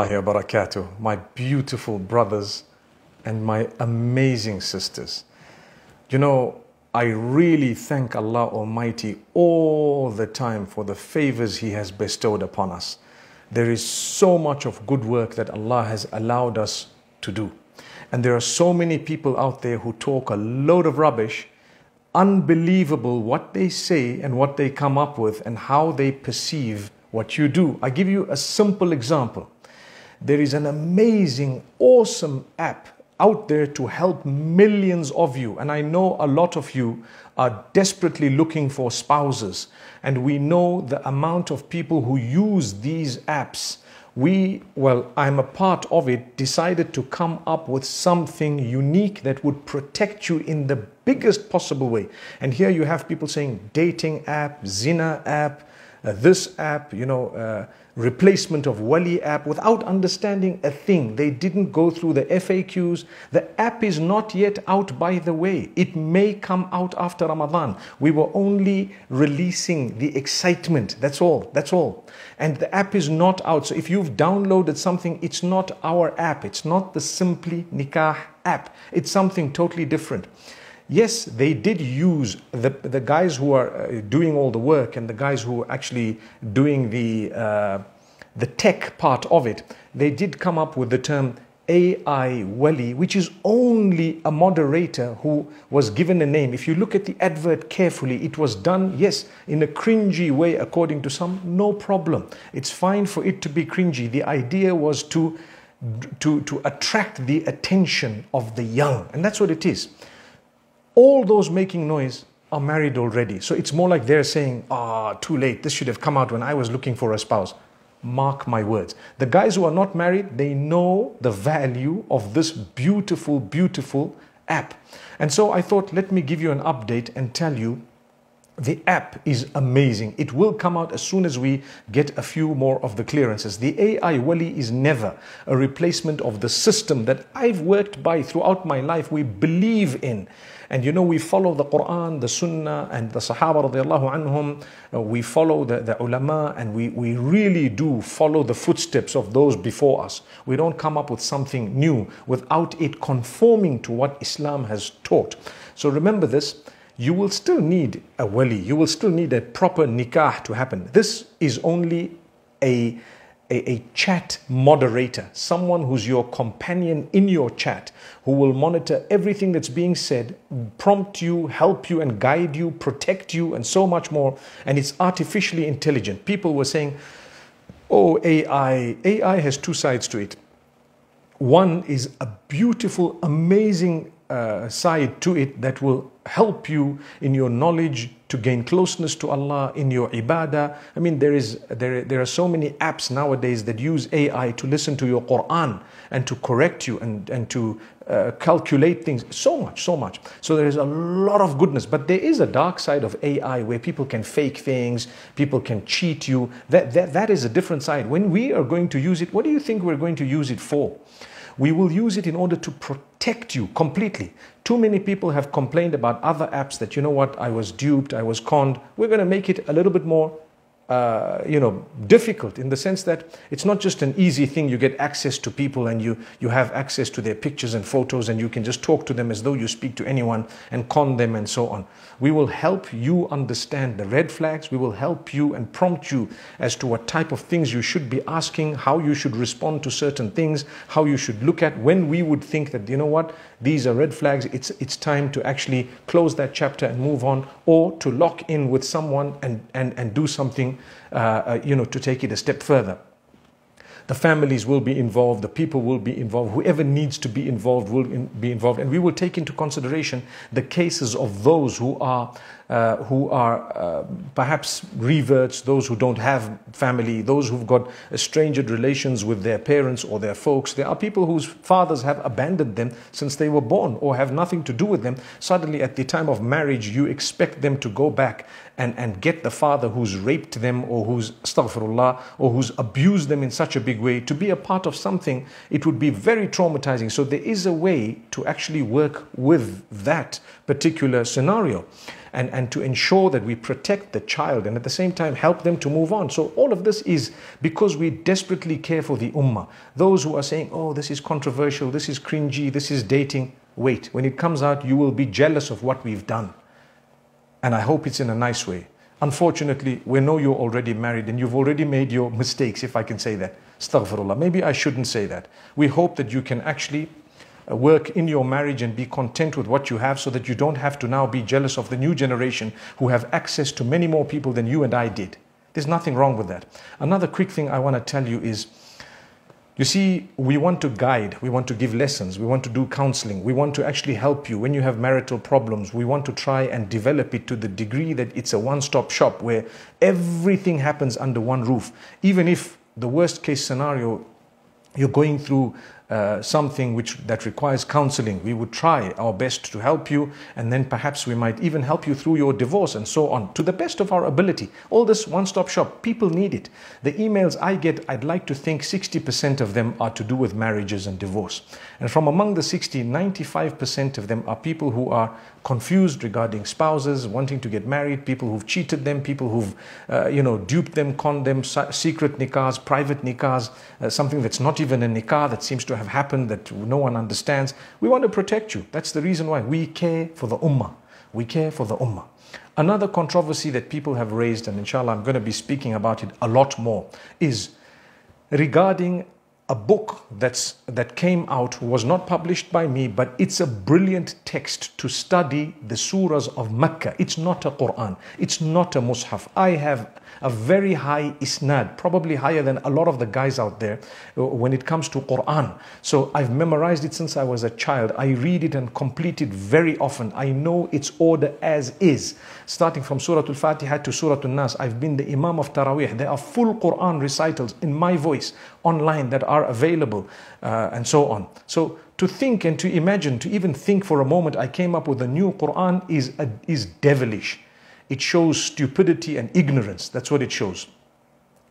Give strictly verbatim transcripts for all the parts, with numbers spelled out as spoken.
My beautiful brothers and my amazing sisters. You know, I really thank Allah Almighty all the time for the favors He has bestowed upon us. There is so much of good work that Allah has allowed us to do. And there are so many people out there who talk a load of rubbish, unbelievable what they say and what they come up with and how they perceive what you do. I give you a simple example. There is an amazing, awesome app out there to help millions of you. And I know a lot of you are desperately looking for spouses. And we know the amount of people who use these apps. We, well, I'm a part of it, decided to come up with something unique that would protect you in the biggest possible way. And here you have people saying dating app, zina app, Uh, this app, you know, uh, replacement of Wali app, without understanding a thing. They didn't go through the F A Qs. The app is not yet out, by the way. It may come out after Ramadan. We were only releasing the excitement. That's all. That's all. And the app is not out. So if you've downloaded something, it's not our app. It's not the Simply Nikah app. It's something totally different. Yes, they did use the, the guys who are doing all the work and the guys who are actually doing the, uh, the tech part of it. They did come up with the term A I Wali, which is only a moderator who was given a name. If you look at the advert carefully, it was done, yes, in a cringy way according to some. No problem. It's fine for it to be cringy. The idea was to, to, to attract the attention of the young, and that's what it is. All those making noise are married already. So it's more like they're saying, ah, oh, too late. This should have come out when I was looking for a spouse. Mark my words. The guys who are not married, they know the value of this beautiful, beautiful app. And so I thought, let me give you an update and tell you the app is amazing. It will come out as soon as we get a few more of the clearances. The A I Wali is never a replacement of the system that I've worked by throughout my life. We believe in. And you know, we follow the Quran, the Sunnah, and the Sahaba radiallahu anhum. Uh, we follow the, the ulama, and we, we really do follow the footsteps of those before us. We don't come up with something new without it conforming to what Islam has taught. So remember this. You will still need a wali, you will still need a proper nikah to happen. This is only a, a, a chat moderator, someone who's your companion in your chat, who will monitor everything that's being said, prompt you, help you and guide you, protect you and so much more. And it's artificially intelligent. People were saying, oh, A I, A I has two sides to it. One is a beautiful, amazing Uh, side to it that will help you in your knowledge to gain closeness to Allah in your ibadah. I mean, there is there there are so many apps nowadays that use A I to listen to your Quran and to correct you and and to uh, calculate things. So much, so much. So there is a lot of goodness, but there is a dark side of A I where people can fake things, people can cheat you. That that that is a different side. When we are going to use it, what do you think we're going to use it for? We will use it in order to protect you completely. Too many people have complained about other apps that, you know what, I was duped, I was conned. We're going to make it a little bit more, uh, you know, difficult, in the sense that it's not just an easy thing. You get access to people and you, you have access to their pictures and photos, and you can just talk to them as though you speak to anyone and con them and so on. We will help you understand the red flags. We will help you and prompt you as to what type of things you should be asking, how you should respond to certain things, how you should look at when we would think that, you know what, these are red flags. It's, it's time to actually close that chapter and move on, or to lock in with someone and, and, and do something, uh, uh, you know, to take it a step further. The families will be involved, the people will be involved, whoever needs to be involved will in, be involved. And we will take into consideration the cases of those who are, uh, who are uh, perhaps reverts, those who don't have family, those who've got estranged relations with their parents or their folks. There are people whose fathers have abandoned them since they were born or have nothing to do with them. Suddenly at the time of marriage, you expect them to go back and, and get the father who's raped them or who's, astaghfirullah, or who's abused them in such a big way to be a part of something. It would be very traumatizing. So there is a way to actually work with that particular scenario. and, and to ensure that we protect the child and at the same time help them to move on. So all of this is because we desperately care for the ummah. Those who are saying, oh, this is controversial, this is cringy, this is dating. Wait, when it comes out, you will be jealous of what we've done. And I hope it's in a nice way. Unfortunately, we know you're already married and you've already made your mistakes, if I can say that. Astaghfirullah. Maybe I shouldn't say that. We hope that you can actually work in your marriage and be content with what you have so that you don't have to now be jealous of the new generation who have access to many more people than you and I did. There's nothing wrong with that. Another quick thing I want to tell you is, you see, we want to guide, we want to give lessons, we want to do counseling, we want to actually help you when you have marital problems. We want to try and develop it to the degree that it's a one-stop shop where everything happens under one roof. Even if the worst case scenario, you're going through uh, something which that requires counseling, we would try our best to help you, and then perhaps we might even help you through your divorce and so on, to the best of our ability. All this one-stop shop, people need it. The emails I get, I'd like to think sixty percent of them are to do with marriages and divorce. And from among the sixty, ninety-five percent of them are people who are confused regarding spouses, wanting to get married, people who've cheated them, people who've uh, you know, duped them, conned them, secret nikahs, private nikahs, uh, something that's not even a nikah, that seems to have happened, that no one understands. We want to protect you. That's the reason why we care for the ummah. We care for the ummah. Another controversy that people have raised, and inshallah I'm going to be speaking about it a lot more, is regarding a book that's, that came out, was not published by me, but it's a brilliant text to study the surahs of Mecca. It's not a Quran. It's not a mushaf. I have a very high isnad, probably higher than a lot of the guys out there when it comes to Quran. So I've memorized it since I was a child. I read it and complete it very often. I know its order as is. Starting from Surah Al-Fatiha to Surah Al-Nas, I've been the Imam of Taraweeh. There are full Quran recitals in my voice online that are available uh, and so on. So to think and to imagine, to even think for a moment I came up with a new Quran is a, is devilish. It shows stupidity and ignorance. That's what it shows.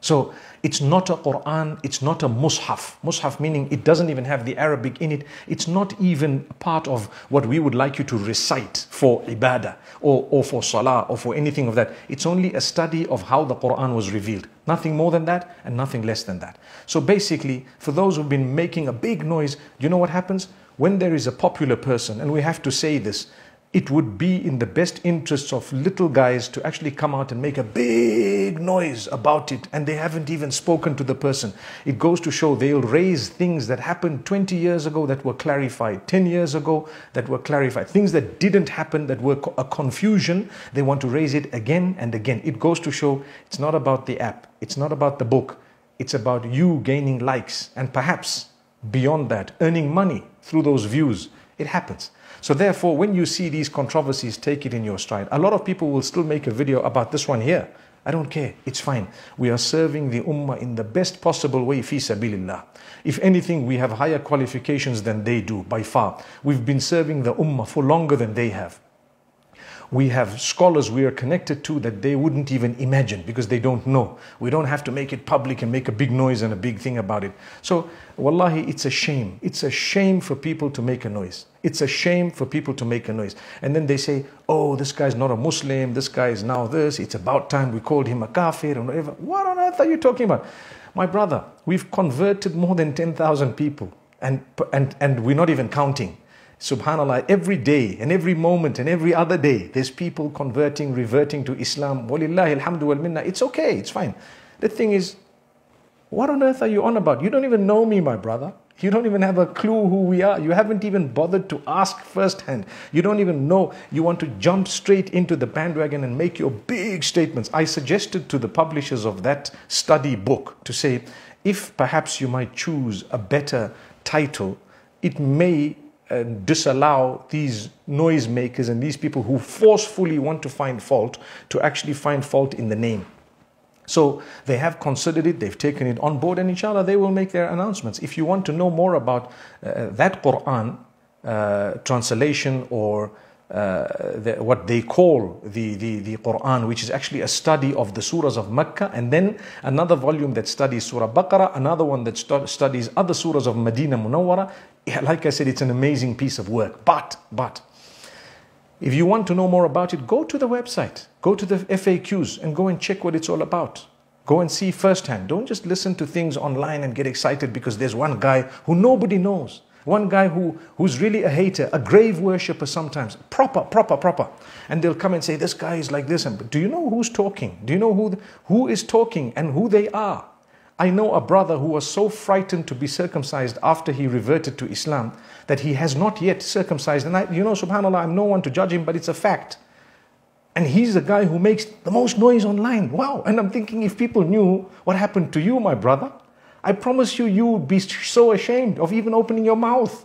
So it's not a Quran, it's not a mushaf. Mushaf meaning it doesn't even have the Arabic in it. It's not even part of what we would like you to recite for ibadah or, or for salah or for anything of that. It's only a study of how the Quran was revealed. Nothing more than that and nothing less than that. So basically, for those who've been making a big noise, you know what happens? When there is a popular person, and we have to say this, it would be in the best interests of little guys to actually come out and make a big noise about it, and they haven't even spoken to the person. It goes to show they'll raise things that happened twenty years ago that were clarified, ten years ago that were clarified, things that didn't happen that were a confusion. They want to raise it again and again. It goes to show it's not about the app, it's not about the book, it's about you gaining likes and perhaps beyond that earning money through those views. It happens. So therefore, when you see these controversies, take it in your stride. A lot of people will still make a video about this one here. I don't care. It's fine. We are serving the ummah in the best possible way, fi sabilillah. If anything, we have higher qualifications than they do, by far. We've been serving the ummah for longer than they have. We have scholars we are connected to that they wouldn't even imagine because they don't know. We don't have to make it public and make a big noise and a big thing about it. So, wallahi, it's a shame. It's a shame for people to make a noise. It's a shame for people to make a noise. And then they say, oh, this guy's not a Muslim. This guy is now this. It's about time we called him a kafir and whatever. What on earth are you talking about? My brother, we've converted more than ten thousand people and, and, and we're not even counting. Subhanallah, every day and every moment and every other day, there's people converting, reverting to Islam. Walillahi alhamdu wal minna. It's okay, it's fine. The thing is, what on earth are you on about? You don't even know me, my brother. You don't even have a clue who we are. You haven't even bothered to ask firsthand. You don't even know. You want to jump straight into the bandwagon and make your big statements. I suggested to the publishers of that study book to say, if perhaps you might choose a better title, it may and disallow these noisemakers and these people who forcefully want to find fault to actually find fault in the name. So they have considered it, they've taken it on board, and inshallah they will make their announcements. If you want to know more about uh, that Quran uh, translation or Uh, the, what they call the, the, the Quran, which is actually a study of the surahs of Mecca, and then another volume that studies Surah Baqarah, another one that stu studies other surahs of Medina Munawwara. Like I said, it's an amazing piece of work. But, but, If you want to know more about it, go to the website, go to the F A Qs and go and check what it's all about. Go and see firsthand. Don't just listen to things online and get excited because there's one guy who nobody knows. One guy who, who's really a hater, a grave worshipper sometimes, proper, proper, proper. And they'll come and say, this guy is like this. And do you know who's talking? Do you know who, who is talking and who they are? I know a brother who was so frightened to be circumcised after he reverted to Islam that he has not yet circumcised. And I, you know, subhanAllah, I'm no one to judge him, but it's a fact. And he's the guy who makes the most noise online. Wow. And I'm thinking, if people knew what happened to you, my brother, I promise you, you would be so ashamed of even opening your mouth.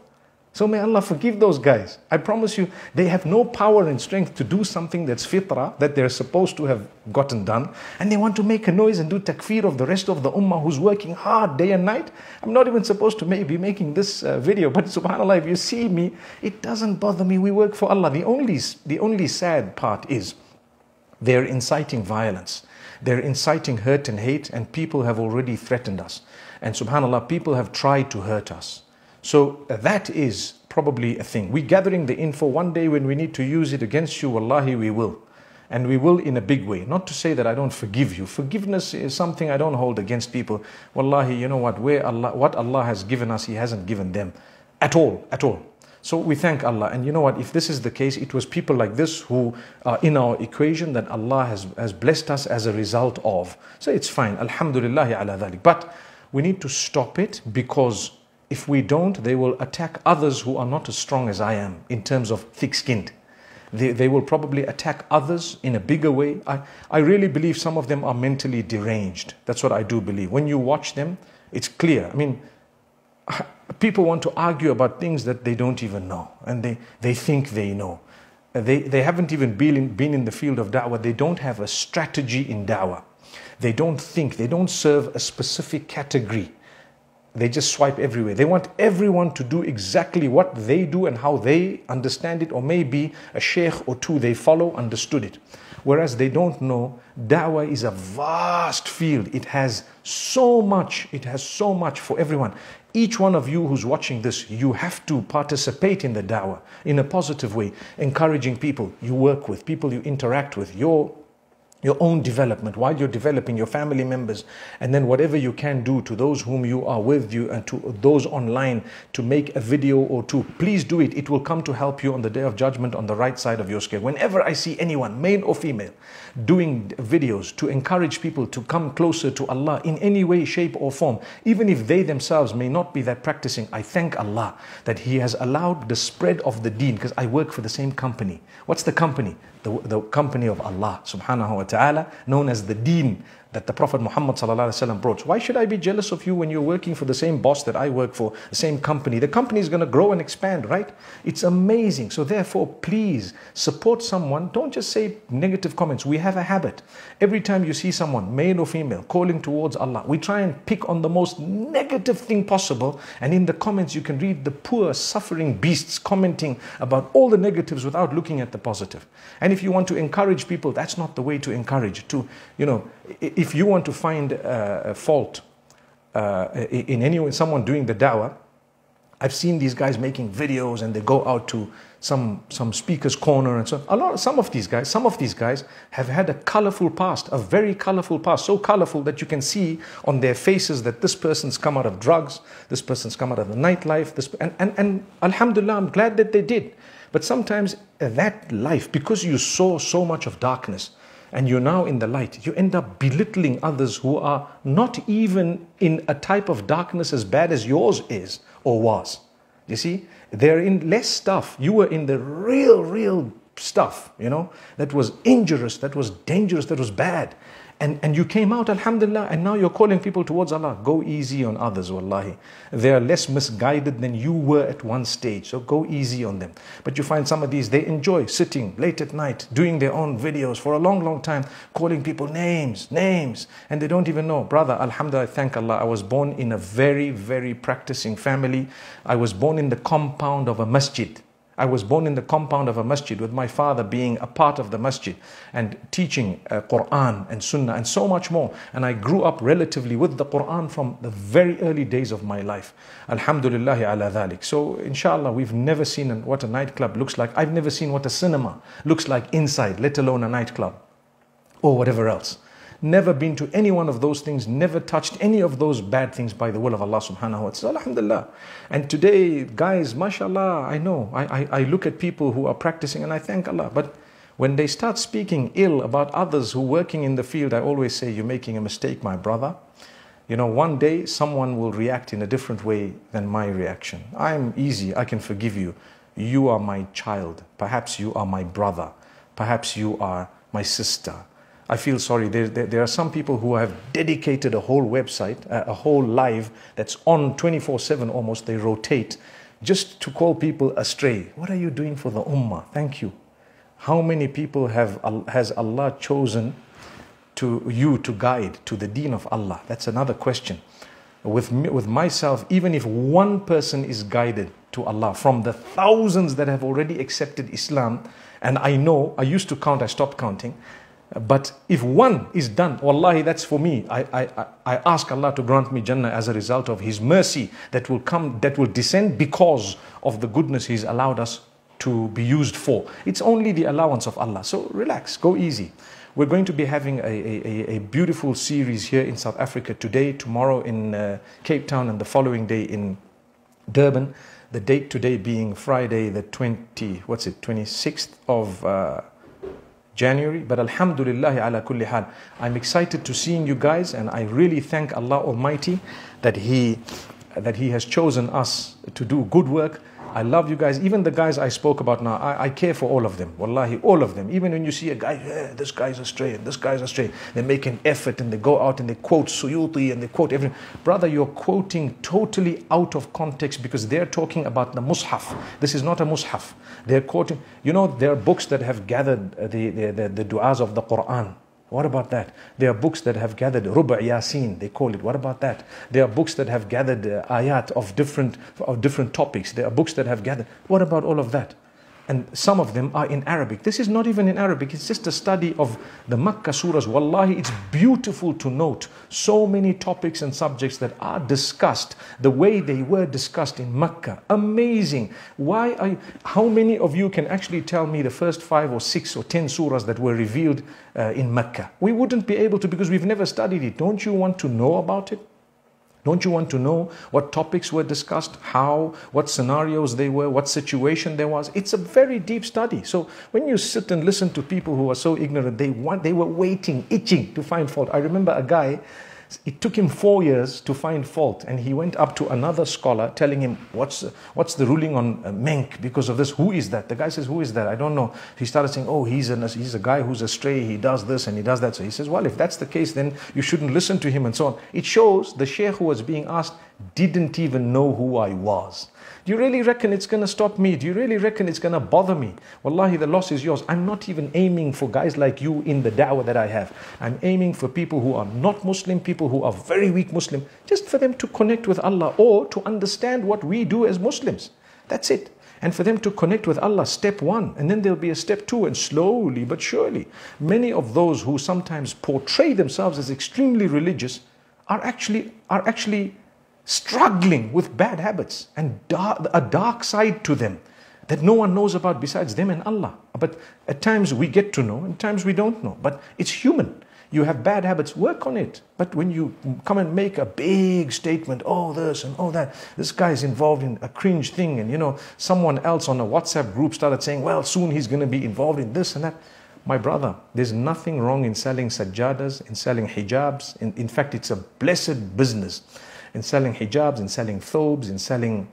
So may Allah forgive those guys. I promise you, they have no power and strength to do something that's fitrah, that they're supposed to have gotten done. And they want to make a noise and do takfir of the rest of the ummah who's working hard day and night. I'm not even supposed to maybe be making this uh, video, but subhanAllah, if you see me, it doesn't bother me. We work for Allah. The only, the only sad part is they're inciting violence. They're inciting hurt and hate, and people have already threatened us. And subhanAllah, people have tried to hurt us. So that is probably a thing. We're gathering the info. One day when we need to use it against you, wallahi, we will. And we will in a big way. Not to say that I don't forgive you. Forgiveness is something I don't hold against people. Wallahi, you know what? Where Allah, what Allah has given us, He hasn't given them at all, at all. So we thank Allah. And you know what? If this is the case, it was people like this who are in our equation that Allah has, has blessed us as a result of. So it's fine. Alhamdulillahi ala dhalik. But we need to stop it, because if we don't, they will attack others who are not as strong as I am in terms of thick-skinned. They, they will probably attack others in a bigger way. I, I really believe some of them are mentally deranged. That's what I do believe. When you watch them, it's clear. I mean, people want to argue about things that they don't even know. And they, they think they know. They, they haven't even been in, been in the field of da'wah. They don't have a strategy in da'wah. They don't think. They don't serve a specific category. They just swipe everywhere. They want everyone to do exactly what they do and how they understand it, or maybe a sheikh or two they follow understood it. Whereas they don't know, da'wah is a vast field. It has so much, it has so much for everyone. Each one of you who's watching this, you have to participate in the da'wah in a positive way, encouraging people you work with, people you interact with, your your own development, while you're developing your family members, and then whatever you can do to those whom you are with you and to those online to make a video or two, please do it. It will come to help you on the Day of Judgment on the right side of your scale. Whenever I see anyone, male or female, doing videos to encourage people to come closer to Allah in any way, shape or form, even if they themselves may not be that practicing, I thank Allah that He has allowed the spread of the deen, because I work for the same company. What's the company? The, the company of Allah subhanahu wa ta'ala, known as the deen that the Prophet Muhammad sallallahu alaihi wasallam brought. Why should I be jealous of you when you're working for the same boss that I work for, the same company? The company is going to grow and expand, right? It's amazing. So therefore, please support someone. Don't just say negative comments. We have a habit. Every time you see someone, male or female, calling towards Allah, we try and pick on the most negative thing possible. And in the comments, you can read the poor, suffering beasts commenting about all the negatives without looking at the positive. And if you want to encourage people, that's not the way to encourage. To, you know, if you want to find uh, a fault uh, in anyone, someone doing the da'wah, I've seen these guys making videos and they go out to some some speaker's corner and so a lot. Some of these guys, some of these guys have had a colorful past, a very colorful past, so colorful that you can see on their faces that this person's come out of drugs, this person's come out of the nightlife, this and and, and alhamdulillah, I'm glad that they did. But sometimes that life, because you saw so much of darkness and you're now in the light, you end up belittling others who are not even in a type of darkness as bad as yours is or was. You see, they're in less stuff. You were in the real, real stuff, you know, that was injurious, that was dangerous, that was bad. And, and you came out, alhamdulillah, and now you're calling people towards Allah. Go easy on others, wallahi. They are less misguided than you were at one stage. So go easy on them. But you find some of these, they enjoy sitting late at night, doing their own videos for a long, long time, calling people names, names. And they don't even know. Brother, alhamdulillah, thank Allah, I was born in a very, very practicing family. I was born in the compound of a masjid. I was born in the compound of a masjid with my father being a part of the masjid and teaching uh, Quran and Sunnah and so much more. And I grew up relatively with the Quran from the very early days of my life. Alhamdulillah ala dhalik. So inshallah, we've never seen an, what a nightclub looks like. I've never seen what a cinema looks like inside, let alone a nightclub or whatever else. Never been to any one of those things, never touched any of those bad things by the will of Allah subhanahu wa ta'ala. Alhamdulillah. And today, guys, mashallah, I know, I, I, I look at people who are practicing and I thank Allah. But when they start speaking ill about others who are working in the field, I always say, you're making a mistake, my brother. You know, one day someone will react in a different way than my reaction. I'm easy, I can forgive you. You are my child. Perhaps you are my brother. Perhaps you are my sister. I feel sorry. There, there, there are some people who have dedicated a whole website, a whole live that's on twenty-four seven almost. They rotate just to call people astray. What are you doing for the ummah? Thank you. How many people have has Allah chosen to you to guide to the deen of Allah? That's another question. With me, with myself, even if one person is guided to Allah from the thousands that have already accepted Islam, and I know, I used to count, I stopped counting. But if one is done, wallahi, that's for me. I, I, I ask Allah to grant me Jannah as a result of His mercy that will come, that will descend because of the goodness He's allowed us to be used for. It's only the allowance of Allah. So relax, go easy. We're going to be having a, a, a beautiful series here in South Africa today, tomorrow in uh, Cape Town, and the following day in Durban. The date today being Friday, the twentieth, what's it, twenty-sixth of Uh, January, but alhamdulillah ala kulli hal. I'm excited to seeing you guys, and I really thank Allah Almighty that He that He has chosen us to do good work. I love you guys. Even the guys I spoke about now, I, I care for all of them. Wallahi, all of them. Even when you see a guy, yeah, this guy's astray, and this guy's astray. They make an effort and they go out and they quote Suyuti and they quote everything. Brother, you're quoting totally out of context because they're talking about the mushaf. This is not a mushaf. They're quoting, you know, there are books that have gathered the, the, the, the du'as of the Quran. What about that? There are books that have gathered Ruba' Yasin, they call it. What about that? There are books that have gathered uh, ayat of different, of different topics. There are books that have gathered. What about all of that? And some of them are in Arabic. This is not even in Arabic. It's just a study of the Makkah surahs. Wallahi, it's beautiful to note so many topics and subjects that are discussed the way they were discussed in Makkah. Amazing. Why are you, how many of you can actually tell me the first five or six or ten surahs that were revealed uh, in Makkah? We wouldn't be able to because we've never studied it. Don't you want to know about it? Don't you want to know what topics were discussed, how, what scenarios they were, what situation there was? It's a very deep study. So when you sit and listen to people who are so ignorant, they want, they were waiting, itching to find fault. I remember a guy, it took him four years to find fault. And he went up to another scholar telling him, what's, what's the ruling on Menk because of this? Who is that? The guy says, who is that? I don't know. He started saying, oh, he's, an, he's a guy who's astray. He does this and he does that. So he says, well, if that's the case, then you shouldn't listen to him and so on. It shows the sheikh who was being asked didn't even know who I was. Do you really reckon it's going to stop me? Do you really reckon it's going to bother me? Wallahi, the loss is yours. I'm not even aiming for guys like you in the da'wah that I have. I'm aiming for people who are not Muslim, people who are very weak Muslim, just for them to connect with Allah or to understand what we do as Muslims. That's it. And for them to connect with Allah, step one, and then there'll be a step two, and slowly but surely. Many of those who sometimes portray themselves as extremely religious are actually, are actually struggling with bad habits and dark, a dark side to them that no one knows about besides them and Allah. But at times we get to know, and at times we don't know. But it's human. You have bad habits, work on it. But when you come and make a big statement, oh this and oh that, this guy is involved in a cringe thing, and you know, someone else on a WhatsApp group started saying, well, soon he's going to be involved in this and that. My brother, there's nothing wrong in selling sajjadas, in selling hijabs. In, in fact, it's a blessed business. In selling hijabs, in selling thobes, in selling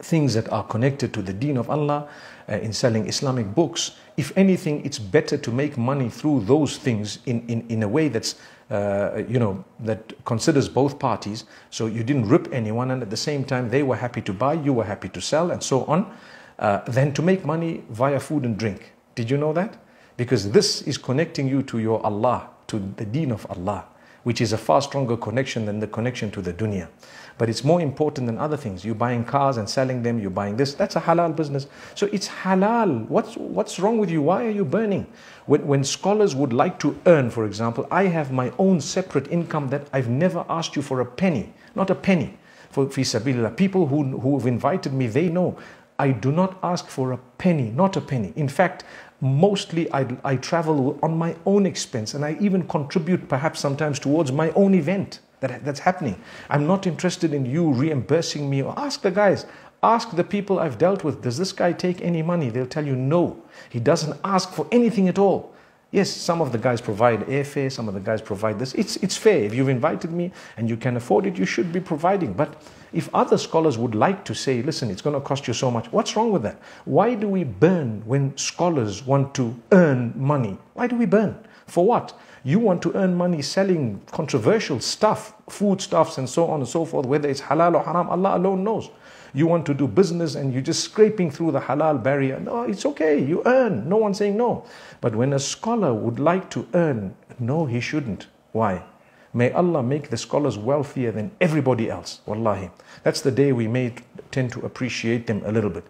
things that are connected to the deen of Allah, uh, in selling Islamic books. If anything, it's better to make money through those things in, in, in a way that's, uh, you know, that considers both parties. So you didn't rip anyone, and at the same time, they were happy to buy, you were happy to sell, and so on, uh, than to make money via food and drink. Did you know that? Because this is connecting you to your Allah, to the deen of Allah. which is a far stronger connection than the connection to the dunya. But it's more important than other things. You're buying cars and selling them, you're buying this. That's a halal business. So it's halal. What's, what's wrong with you? Why are you burning? When, when scholars would like to earn, for example, I have my own separate income that I've never asked you for a penny. Not a penny. For fisabilillah, people who, who have invited me, they know I do not ask for a penny, not a penny. In fact, mostly I, I travel on my own expense, and I even contribute perhaps sometimes towards my own event that, that's happening. I'm not interested in you reimbursing me. Or ask the guys, ask the people I've dealt with, does this guy take any money? They'll tell you no, he doesn't ask for anything at all. Yes, some of the guys provide airfare, some of the guys provide this. It's, it's fair. If you've invited me and you can afford it, you should be providing. But if other scholars would like to say, listen, it's going to cost you so much, what's wrong with that? Why do we burn when scholars want to earn money? Why do we burn? For what? You want to earn money selling controversial stuff, foodstuffs and so on and so forth, whether it's halal or haram, Allah alone knows. You want to do business and you're just scraping through the halal barrier. No, it's okay. You earn. No one's saying no. But when a scholar would like to earn, no, he shouldn't. Why? May Allah make the scholars wealthier than everybody else. Wallahi. That's the day we may tend to appreciate them a little bit.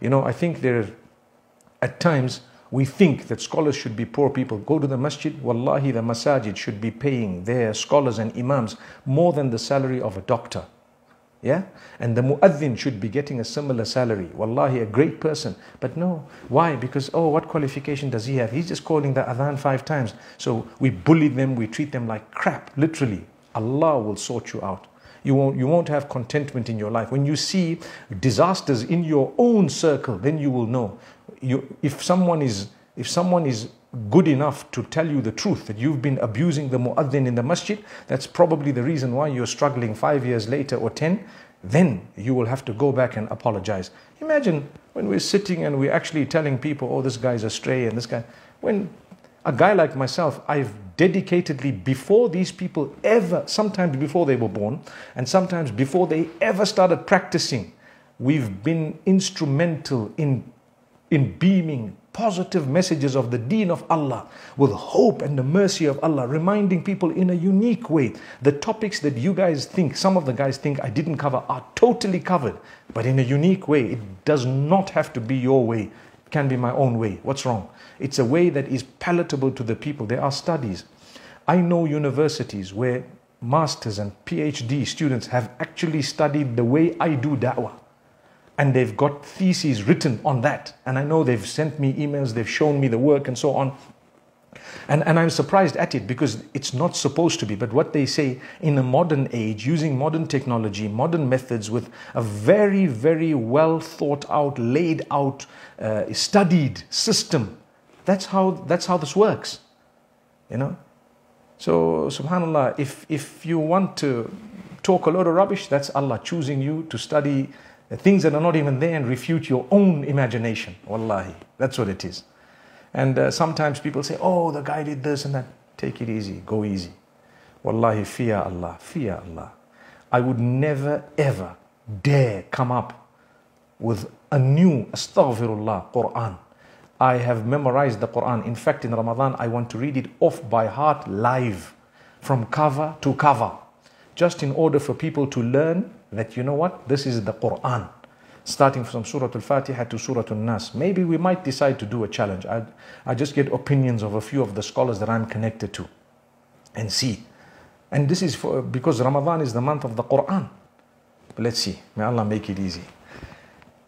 You know, I think there, at times, we think that scholars should be poor people. Go to the masjid. Wallahi, the masajid should be paying their scholars and imams more than the salary of a doctor. Yeah? And the muaddin should be getting a similar salary. Wallahi, a great person. But no. Why? Because, oh, what qualification does he have? He's just calling the adhan five times. So we bully them, we treat them like crap, literally. Allah will sort you out. You won't, you won't have contentment in your life. When you see disasters in your own circle, then you will know. You, if someone is, if someone is good enough to tell you the truth that you've been abusing the muaddin in the masjid, that's probably the reason why you're struggling five years later or ten, then you will have to go back and apologize. Imagine when we're sitting and we're actually telling people, oh, this guy's astray and this guy. When a guy like myself, I've dedicatedly, before these people ever, sometimes before they were born and sometimes before they ever started practicing, we've been instrumental in, in beaming positive messages of the deen of Allah with hope and the mercy of Allah, reminding people in a unique way. The topics that you guys think, some of the guys think I didn't cover, are totally covered, but in a unique way. It does not have to be your way. It can be my own way. What's wrong? It's a way that is palatable to the people. There are studies. I know universities where masters and PhD students have actually studied the way I do da'wah. And they've got theses written on that. And I know they've sent me emails, they've shown me the work and so on. And, and I'm surprised at it because it's not supposed to be. But what they say in a modern age, using modern technology, modern methods with a very, very well thought out, laid out, uh, studied system. That's how, that's how this works. You know? So, subhanAllah, if, if you want to talk a lot of rubbish, that's Allah choosing you to study things that are not even there and refute your own imagination. Wallahi, that's what it is. And uh, sometimes people say, oh, the guy did this and that. Take it easy, go easy. Wallahi, fear Allah, fear Allah. I would never ever dare come up with a new, astaghfirullah, Quran. I have memorized the Quran. In fact, in Ramadan, I want to read it off by heart live, from cover to cover, just in order for people to learn that, you know what, this is the Quran, starting from Surah Al-Fatiha to Surah Al-Nas. Maybe we might decide to do a challenge. I, I just get opinions of a few of the scholars that I'm connected to and see. And this is for, because Ramadan is the month of the Quran. But let's see. May Allah make it easy.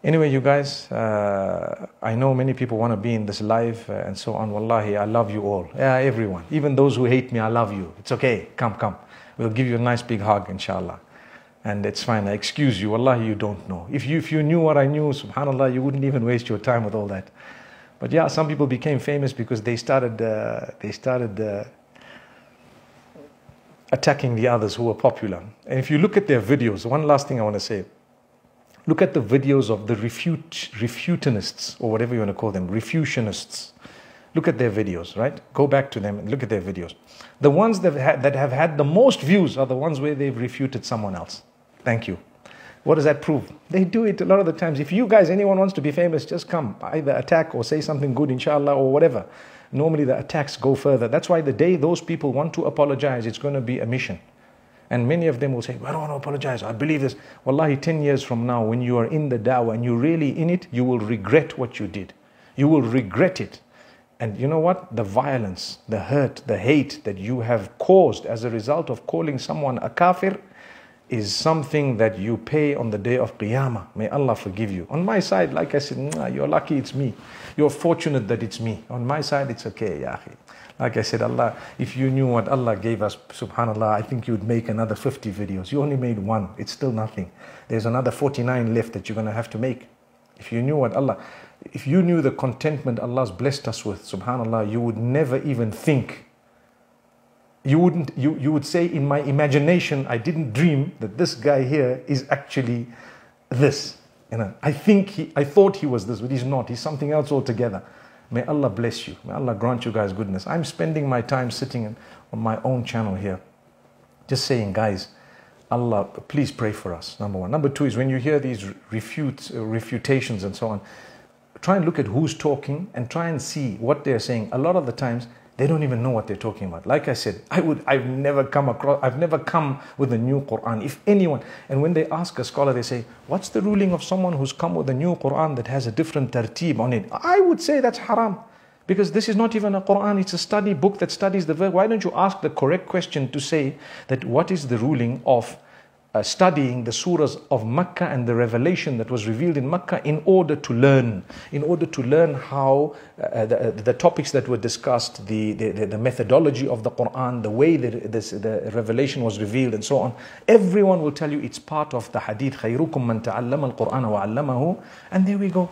Anyway, you guys, uh, I know many people want to be in this live and so on. Wallahi, I love you all. Yeah, everyone. Even those who hate me, I love you. It's okay. Come, come. We'll give you a nice big hug, inshallah. And it's fine, I excuse you, wallahi, you don't know. If you, if you knew what I knew, subhanAllah, you wouldn't even waste your time with all that. But yeah, some people became famous because they started, uh, they started uh, attacking the others who were popular. And if you look at their videos, one last thing I want to say. Look at the videos of the refute, refutanists, or whatever you want to call them, refutionists. Look at their videos, right? Go back to them and look at their videos. The ones that have, that have had the most views are the ones where they've refuted someone else. Thank you. What does that prove? They do it a lot of the times. If you guys, anyone wants to be famous, just come. Either attack or say something good, inshallah, or whatever. normally the attacks go further. That's why the day those people want to apologize, it's going to be a mission. And many of them will say, well, I don't want to apologize, I believe this. Wallahi, ten years from now, when you are in the da'wah and you're really in it, you will regret what you did. You will regret it. And you know what? The violence, the hurt, the hate that you have caused as a result of calling someone a kafir is something that you pay on the day of Qiyamah. May Allah forgive you. On my side, like I said, nah, you're lucky it's me. You're fortunate that it's me. On my side, it's okay, ya akhi. Like I said, Allah, if you knew what Allah gave us, subhanAllah, I think you'd make another fifty videos. You only made one. It's still nothing. There's another forty-nine left that you're going to have to make. If you knew what Allah, if you knew the contentment Allah's blessed us with, subhanAllah, you would never even think. You wouldn't, you, you would say, in my imagination, I didn't dream that this guy here is actually this. You know, I think he, I thought he was this, but he's not. He's something else altogether. May Allah bless you. May Allah grant you guys goodness. I'm spending my time sitting in, on my own channel here, just saying, guys, Allah, please pray for us, number one. Number two is when you hear these refutes, refutations and so on, try and look at who's talking and try and see what they're saying. A lot of the times, they don't even know what they're talking about. Like I said, I would, I've never come across, I've never come with a new Quran. If anyone, and when they ask a scholar, they say, what's the ruling of someone who's come with a new Quran that has a different tartib on it? I would say that's haram. Because this is not even a Quran, it's a study book that studies the verse. Why don't you ask the correct question to say that what is the ruling of uh, studying the surahs of Makkah and the revelation that was revealed in Makkah in order to learn, in order to learn how uh, the, the topics that were discussed, the, the, the methodology of the Quran, the way that this, the revelation was revealed and so on. Everyone will tell you it's part of the hadith, خَيْرُكُمْ مَنْ تَعَلَّمَ الْقُرْآنَ وَعَلَّمَهُ. And there we go.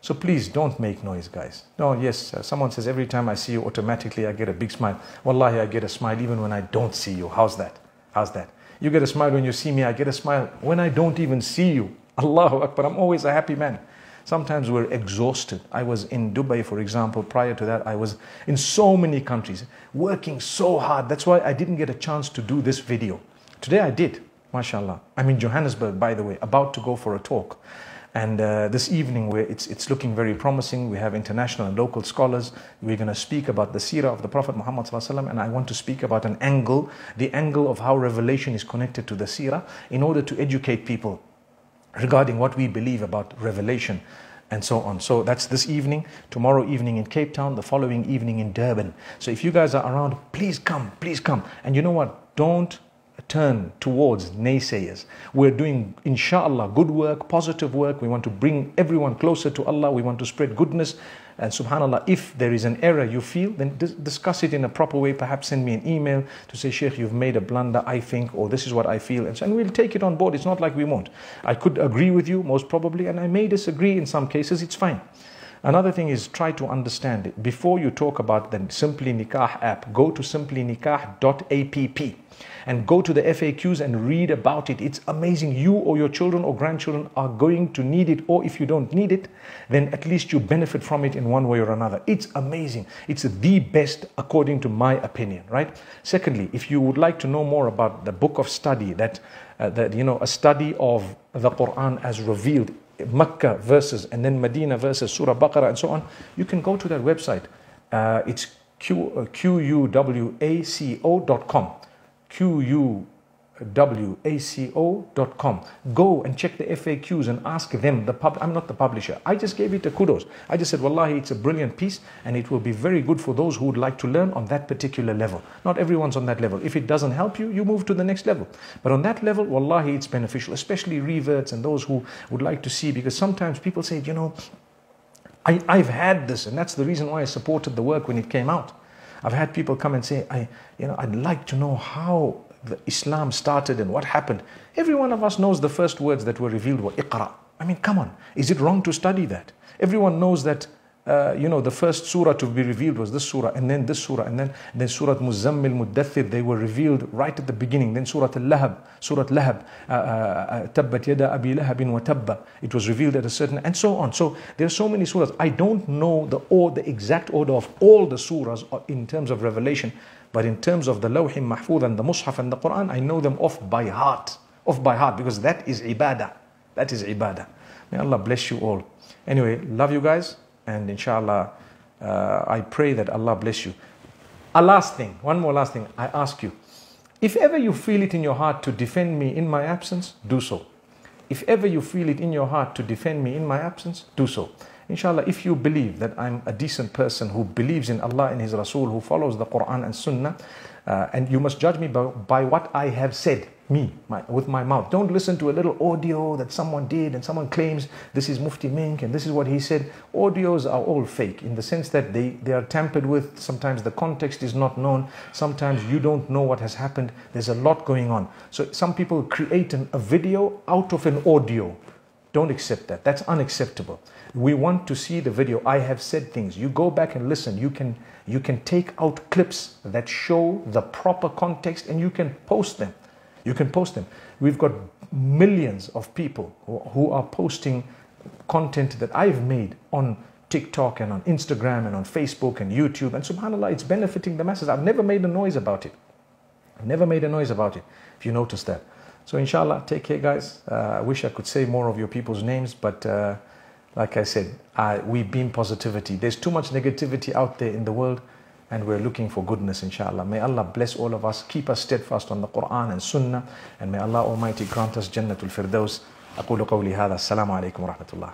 So please don't make noise, guys. No, yes, uh, someone says every time I see you automatically I get a big smile. Wallahi, I get a smile even when I don't see you. How's that? How's that? You get a smile when you see me, I get a smile when I don't even see you. Allahu Akbar, I'm always a happy man. Sometimes we're exhausted. I was in Dubai, for example. Prior to that, I was in so many countries, working so hard. That's why I didn't get a chance to do this video. Today I did, mashallah. I'm in Johannesburg, by the way, about to go for a talk. And uh, this evening, we're, it's, it's looking very promising. We have international and local scholars. We're going to speak about the seerah of the Prophet Muhammad ﷺ, and I want to speak about an angle, the angle of how revelation is connected to the seerah, in order to educate people regarding what we believe about revelation and so on. So that's this evening, tomorrow evening in Cape Town, the following evening in Durban. So if you guys are around, please come, please come. And you know what? Don't turn towards naysayers. We're doing, inshallah, good work, positive work. We want to bring everyone closer to Allah. We want to spread goodness. And subhanallah, if there is an error you feel, then dis discuss it in a proper way. Perhaps send me an email to say, Sheikh, you've made a blunder, I think, or this is what I feel. And, so, and we'll take it on board. It's not like we won't. I could agree with you, most probably, and I may disagree in some cases. It's fine. Another thing is try to understand it. Before you talk about the Simply Nikah app, go to simply nikah dot app and go to the F A Qs and read about it. It's amazing. You or your children or grandchildren are going to need it, or if you don't need it, then at least you benefit from it in one way or another. It's amazing. It's the best, according to my opinion, right? Secondly, if you would like to know more about the book of study, that, uh, that you know, a study of the Quran as revealed, Makkah verses and then Medina verses, Surah Baqarah and so on, you can go to that website. Uh, it's Q U W A C O dot com. Q U W A C O dot com. Go and check the F A Qs and ask them. The pub I'm not the publisher. I just gave it a kudos. I just said, wallahi, it's a brilliant piece and it will be very good for those who would like to learn on that particular level. Not everyone's on that level. If it doesn't help you, you move to the next level. But on that level, wallahi, it's beneficial, especially reverts and those who would like to see, because sometimes people say, you know, I, I've had this, and that's the reason why I supported the work when it came out. I've had people come and say, I, you know, I'd like to know how the Islam started and what happened. Every one of us knows the first words that were revealed were Iqra. I mean, come on, is it wrong to study that? Everyone knows that, uh, you know, the first surah to be revealed was this surah, and then this surah, and then, and then Surah Muzammil, Muddathir, they were revealed right at the beginning. Then Surah Al-Lahab, Surah Lahab, Tabbat Yada Abi Lahabin wa Tabba, it was revealed at a certain, and so on. So there are so many surahs. I don't know the, or, the exact order of all the surahs in terms of revelation, but in terms of the Lawh Mahfuz and the Mus'haf and the Quran, I know them off by heart. Off by heart, because that is ibadah. That is ibadah. May Allah bless you all. Anyway, love you guys, and inshallah, Uh, I pray that Allah bless you. A last thing, one more last thing, I ask you. If ever you feel it in your heart to defend me in my absence, do so. If ever you feel it in your heart to defend me in my absence, do so. Inshallah, if you believe that I'm a decent person who believes in Allah and His Rasul, who follows the Quran and Sunnah, uh, and you must judge me by, by what I have said, me, my, with my mouth. Don't listen to a little audio that someone did and someone claims this is Mufti Menk and this is what he said. Audios are all fake in the sense that they, they are tampered with. Sometimes the context is not known. Sometimes you don't know what has happened. There's a lot going on. So some people create an, a video out of an audio. Don't accept that. That's unacceptable. We want to see the video. I have said things. You go back and listen. You can, you can take out clips that show the proper context and you can post them. You can post them. We've got millions of people who, who are posting content that I've made on TikTok and on Instagram and on Facebook and YouTube. And subhanAllah, it's benefiting the masses. I've never made a noise about it. I've never made a noise about it, if you notice that. So inshallah, take care guys. Uh, I wish I could say more of your people's names, but uh, like I said, I, we beam positivity. There's too much negativity out there in the world and we're looking for goodness inshallah. May Allah bless all of us, keep us steadfast on the Quran and Sunnah, and may Allah Almighty grant us Jannatul Firdaus. أقول قولي هذا. السلام عليكم ورحمة الله.